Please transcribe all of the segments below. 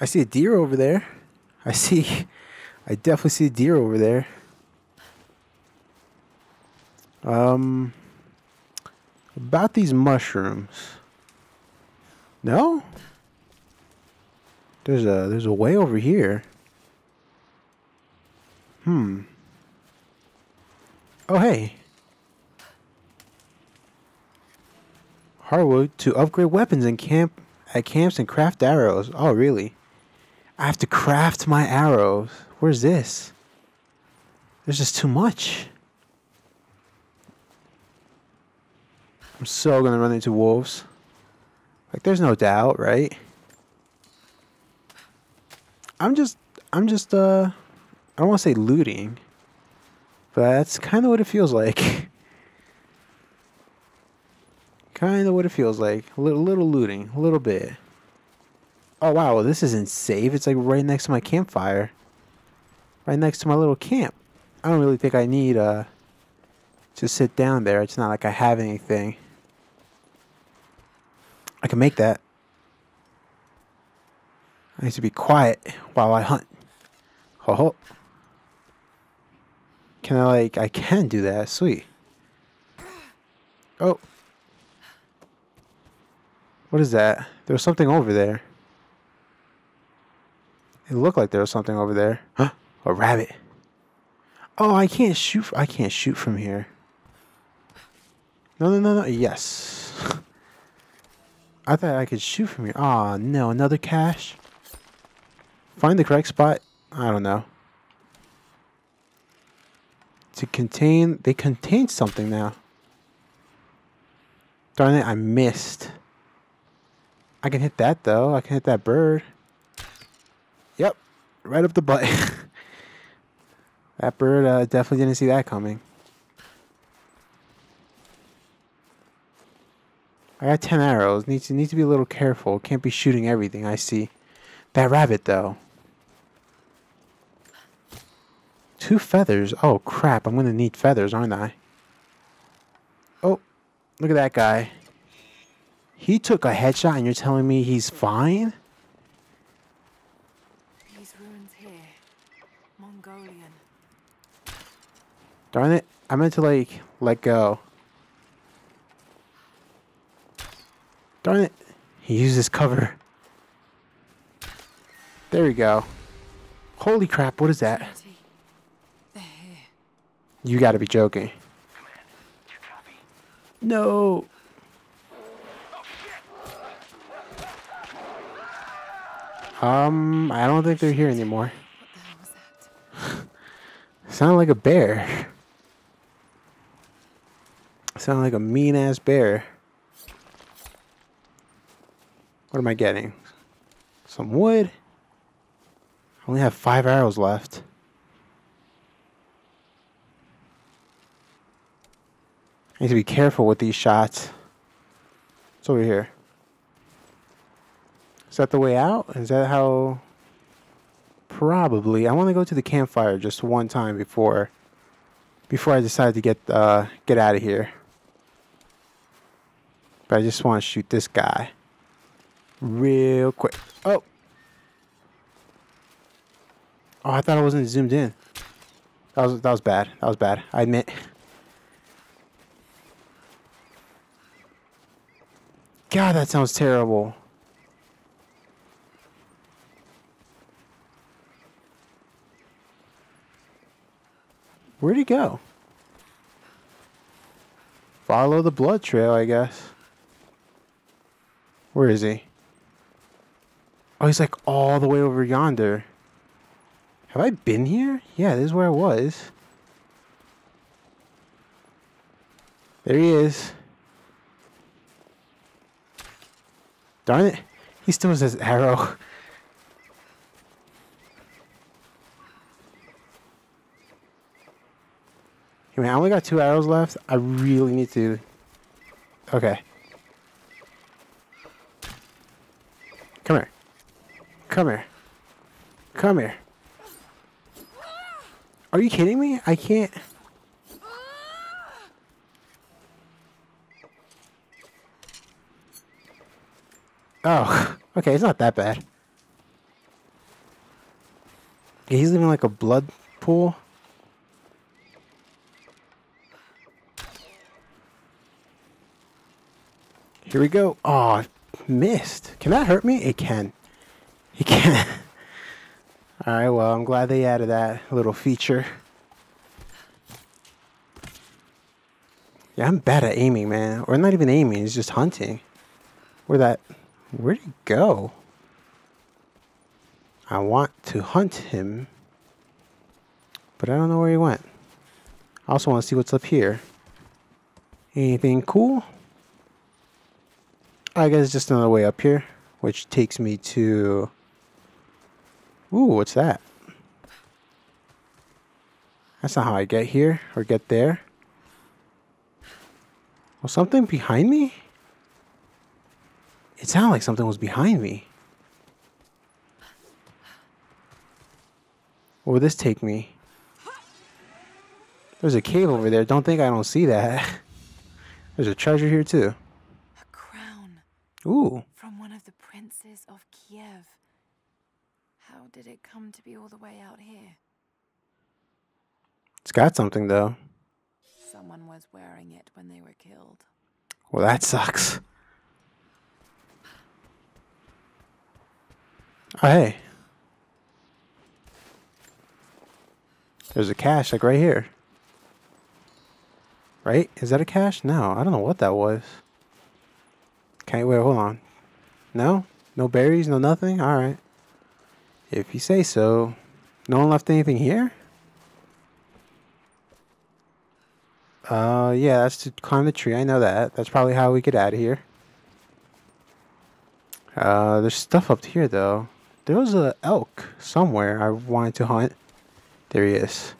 I see a deer over there. I definitely see a deer over there. About these mushrooms. No? There's a way over here. Hmm. Oh, hey. Hardwood to upgrade weapons and camps and craft arrows. Oh, really? I have to craft my arrows. Where's this? There's just too much. I'm so gonna run into wolves. Like, there's no doubt, right? I'm just I don't want to say looting, but that's kind of what it feels like. Kind of what it feels like. A little looting. A little bit. Oh, wow. This isn't safe. It's like right next to my campfire. Right next to my little camp. I don't really think I need to sit down there. It's not like I have anything. I can make that. I need to be quiet while I hunt. Ho ho. Can I, like... I can do that. Sweet. Oh. What is that? There was something over there. It looked like there was something over there. Huh? A rabbit. Oh, I can't shoot from here. No. Yes. I thought I could shoot from here. Aw, no. Another cache. Find the correct spot. I don't know. They contain something now. Darn it, I missed. I can hit that, though. I can hit that bird. Yep. Right up the butt. That bird definitely didn't see that coming. I got 10 arrows. Need to be a little careful. Can't be shooting everything I see. That rabbit, though. 2 feathers. Oh, crap. I'm going to need feathers, aren't I? Oh. Look at that guy. He took a headshot and you're telling me he's fine? These ruins here. Mongolian. Darn it. I meant to, like, let go. Darn it. He uses cover. There we go. Holy crap, what is that? You gotta be joking. No. I don't think they're here anymore. What the hell was that? Sounded like a bear. Sounded like a mean-ass bear. What am I getting? Some wood? I only have 5 arrows left. I need to be careful with these shots. It's over here. Is that the way out? Is that how... Probably. I want to go to the campfire just one time before I decide to get out of here. But I just want to shoot this guy. Real quick. Oh! Oh, I thought I wasn't zoomed in. That was bad. That was bad. I admit. God, that sounds terrible. Where'd he go? Follow the blood trail, I guess. Where is he? Oh, he's like all the way over yonder. Have I been here? Yeah, this is where I was. There he is. Darn it. He still has his arrow. I mean, I only got 2 arrows left. I really need to... Okay. Come here. Come here. Come here. Are you kidding me? I can't... Oh. Okay, it's not that bad. He's leaving like a blood pool. Here we go. Oh, missed. Can that hurt me? It can. It can. All right, well, I'm glad they added that little feature. Yeah, I'm bad at aiming, man. Or not even aiming, it's just hunting. Where'd he go? I want to hunt him, but I don't know where he went. I also want to see what's up here. Anything cool? I guess it's just another way up here, which takes me to... Ooh, what's that? That's not how I get here, or get there. Was something behind me? It sounded like something was behind me. Where would this take me? There's a cave over there. Don't think I don't see that. There's a treasure here too. A crown. Ooh. From one of the princes of Kiev. How did it come to be all the way out here? It's got something though. Someone was wearing it when they were killed. Well, that sucks. Oh, hey. There's a cache, like right here. Right? Is that a cache? No, I don't know what that was. Can't wait, hold on. No? No berries, no nothing? Alright. If you say so. No one left anything here? Yeah, that's to climb the tree. I know that. That's probably how we get out of here. There's stuff up here, though. There was an elk somewhere I wanted to hunt. There he is.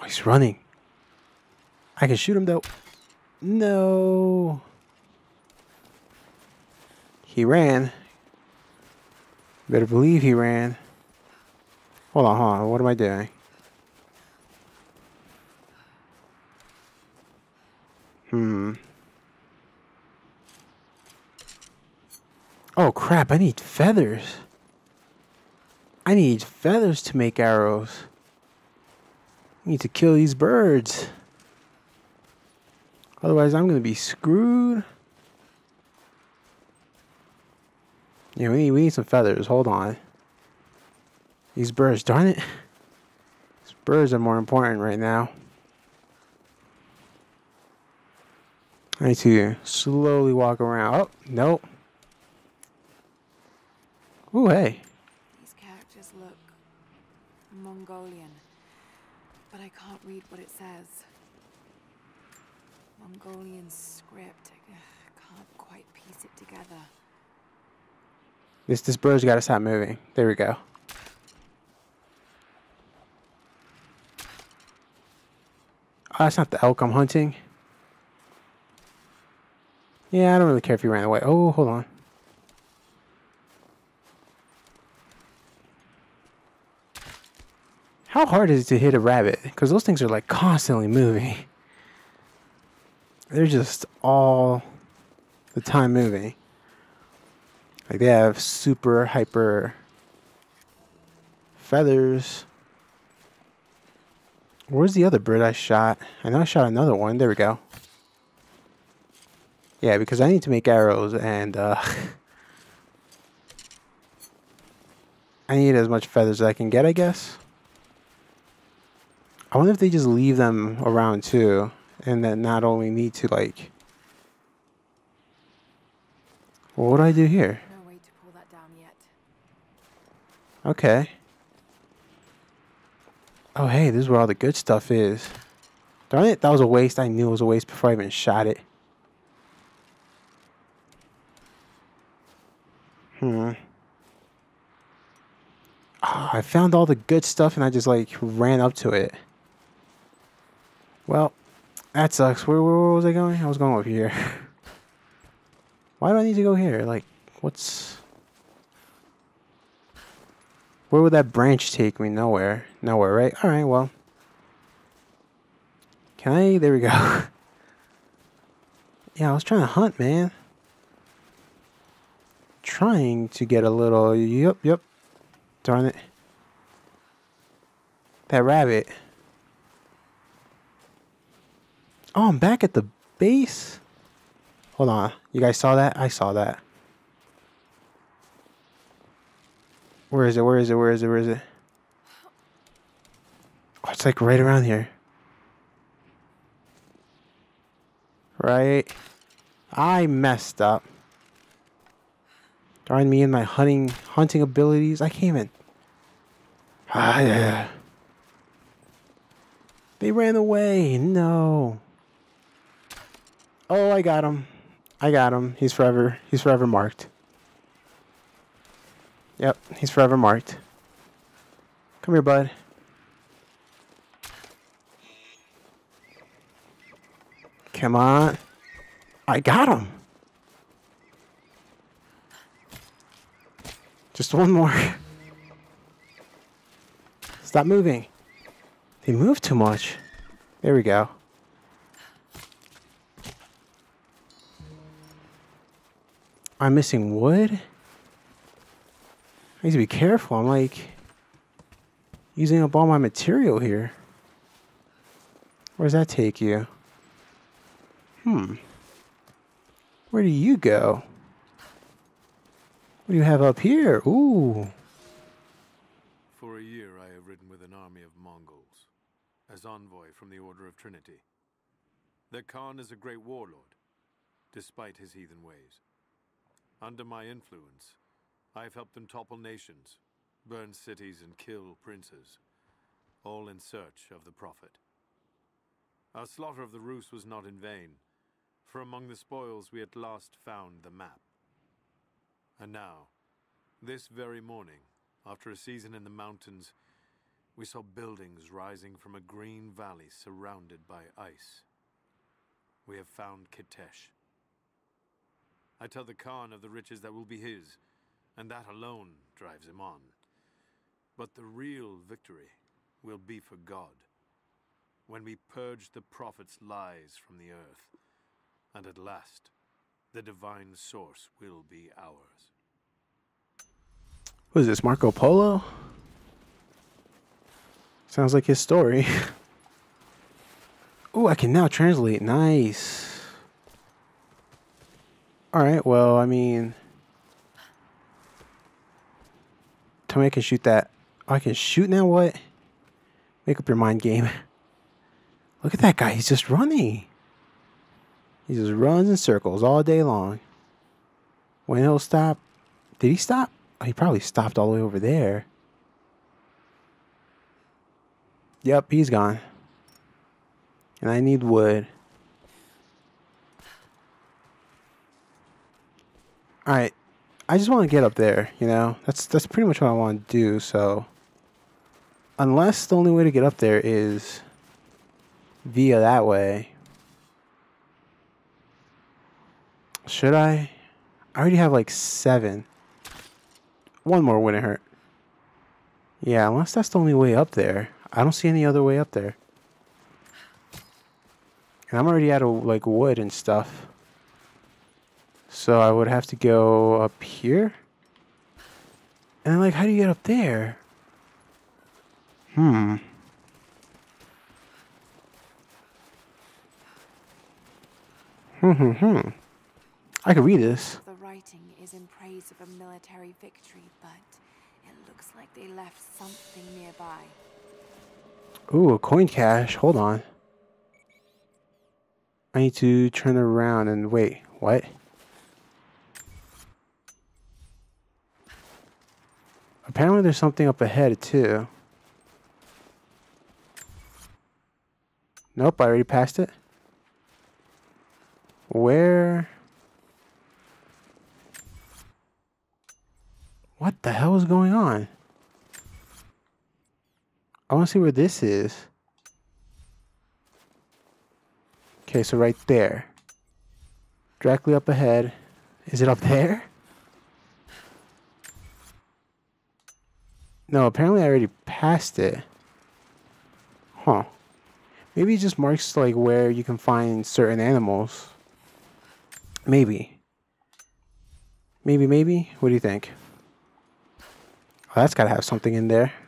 Oh, he's running. I can shoot him, though. No. He ran. Better believe he ran. Hold on. What am I doing? Oh crap, I need feathers. I need feathers to make arrows. I need to kill these birds. Otherwise I'm gonna be screwed. Yeah, we need some feathers, hold on. These birds, darn it. These birds are more important right now. I need to slowly walk around. Oh, nope. Ooh, hey. These characters look Mongolian, but I can't read what it says. Mongolian script. I can't quite piece it together. This bird's got to stop moving. There we go. Oh, that's not the elk I'm hunting. Yeah, I don't really care if he ran away. Oh, hold on. How hard is it to hit a rabbit? Because those things are like constantly moving. They're just all the time moving. Like they have super hyper feathers. Where's the other bird I shot? I know I shot another one. There we go. Yeah, because I need to make arrows and I need as much feathers as I can get, I guess. I wonder if they just leave them around too and then not only need to like... Well, what do I do here? No way to pull that down yet. Okay. Oh hey, this is where all the good stuff is. Darn it, that was a waste. I knew it was a waste before I even shot it. Oh, I found all the good stuff and I just like ran up to it. Well, that sucks. Where was I going? I was going over here. Why do I need to go here? Like, what's... Where would that branch take me? Nowhere. Nowhere, right? Alright, well. Can I... There we go. Yeah, I was trying to hunt, man. Trying to get a little... Darn it. That rabbit. Oh, I'm back at the base. Hold on. You guys saw that? I saw that. Where is it? Where is it? Where is it? Where is it? Oh, it's like right around here. Right. I messed up. Darn me and my hunting abilities. I came in. Ah, yeah. They ran away. No. Oh, I got him. I got him. He's forever marked. Yep, he's forever marked. Come here, bud. Come on. I got him. Just one more. Stop moving. They move too much. There we go. I'm missing wood. I need to be careful. I'm like using up all my material here. Where does that take you? Hmm. Where do you go? What do you have up here? Ooh. For a year I have ridden with an army of Mongols as envoy from the Order of Trinity. The Khan is a great warlord, despite his heathen ways. Under my influence, I have helped them topple nations, burn cities and kill princes, all in search of the Prophet. Our slaughter of the Rus was not in vain, for among the spoils we at last found the map. And now, this very morning, after a season in the mountains, we saw buildings rising from a green valley surrounded by ice. We have found Kitesh. I tell the Khan of the riches that will be his, and that alone drives him on. But the real victory will be for God, when we purge the Prophet's lies from the earth, and at last, the divine source will be ours. What is this, Marco Polo? Sounds like his story. Ooh, I can now translate. Nice. Alright, well, I mean... tell me I can shoot that. Oh, I can shoot now? What? Make up your mind, game. Look at that guy. He's just running. He just runs in circles all day long. When he'll stop... did he stop? Oh, he probably stopped all the way over there. Yep, he's gone. And I need wood. Alright. I just want to get up there, you know? That's pretty much what I want to do, so... unless the only way to get up there is... via that way. Should I? I already have like 7. One more wouldn't hurt. Yeah, unless that's the only way up there. I don't see any other way up there. And I'm already out of like wood and stuff. So I would have to go up here. And I'm like, how do you get up there? Hmm. I can read this. The writing is in praise of a military victory, but it looks like they left something nearby. Ooh, a coin cache. Hold on. I need to turn around and wait. What? Apparently there's something up ahead, too. Nope, I already passed it. Where? What the hell is going on? I want to see where this is. Okay, so right there. Directly up ahead. Is it up there? No, apparently I already passed it. Huh. Maybe it just marks like where you can find certain animals. Maybe. What do you think? Oh, that's gotta have something in there.